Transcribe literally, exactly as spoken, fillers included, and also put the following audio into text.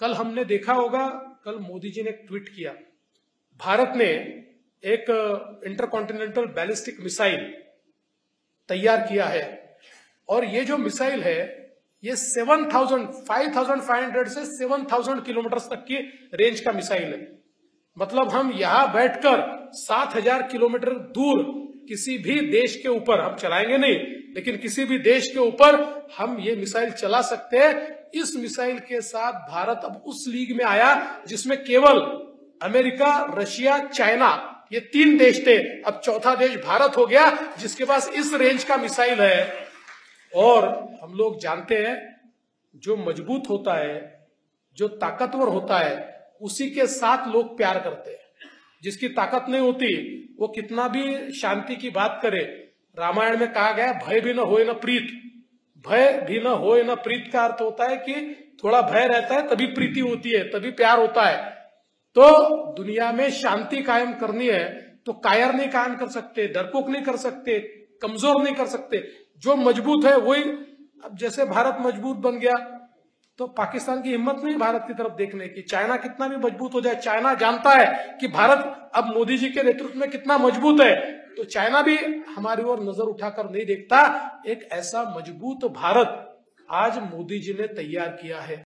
कल हमने देखा होगा, कल मोदी जी ने ट्वीट किया, भारत ने एक इंटरकॉन्टिनेंटल बैलिस्टिक मिसाइल तैयार किया है और ये जो मिसाइल है ये सात हज़ार, पचपन सौ से सात हज़ार किलोमीटर तक की रेंज का मिसाइल है। मतलब हम यहां बैठकर सात हज़ार किलोमीटर दूर किसी भी देश के ऊपर, हम चलाएंगे नहीं लेकिन किसी भी देश के ऊपर हम ये मिसाइल चला सकते हैं। इस मिसाइल के साथ भारत अब उस लीग में आया जिसमें केवल अमेरिका, रशिया, चाइना ये तीन देश थे, अब चौथा देश भारत हो गया जिसके पास इस रेंज का मिसाइल है। और हम लोग जानते हैं जो मजबूत होता है, जो ताकतवर होता है, उसी के साथ लोग प्यार करते हैं। जिसकी ताकत नहीं होती वो कितना भी शांति की बात करे। रामायण में कहा गया भय बिनु होइ न प्रीति, भय बिनु होइ न प्रीति का अर्थ होता है कि थोड़ा भय रहता है तभी प्रीति होती है, तभी प्यार होता है। तो दुनिया में शांति कायम करनी है तो कायर नहीं कायम कर सकते, डरपोक नहीं कर सकते, कमजोर नहीं कर सकते, जो मजबूत है वही। अब जैसे भारत मजबूत बन गया तो पाकिस्तान की हिम्मत नहीं भारत की तरफ देखने की। चाइना कितना भी मजबूत हो जाए, चाइना जानता है कि भारत अब मोदी जी के नेतृत्व में कितना मजबूत है, तो चाइना भी हमारी ओर नजर उठाकर नहीं देखता। एक ऐसा मजबूत भारत आज मोदी जी ने तैयार किया है।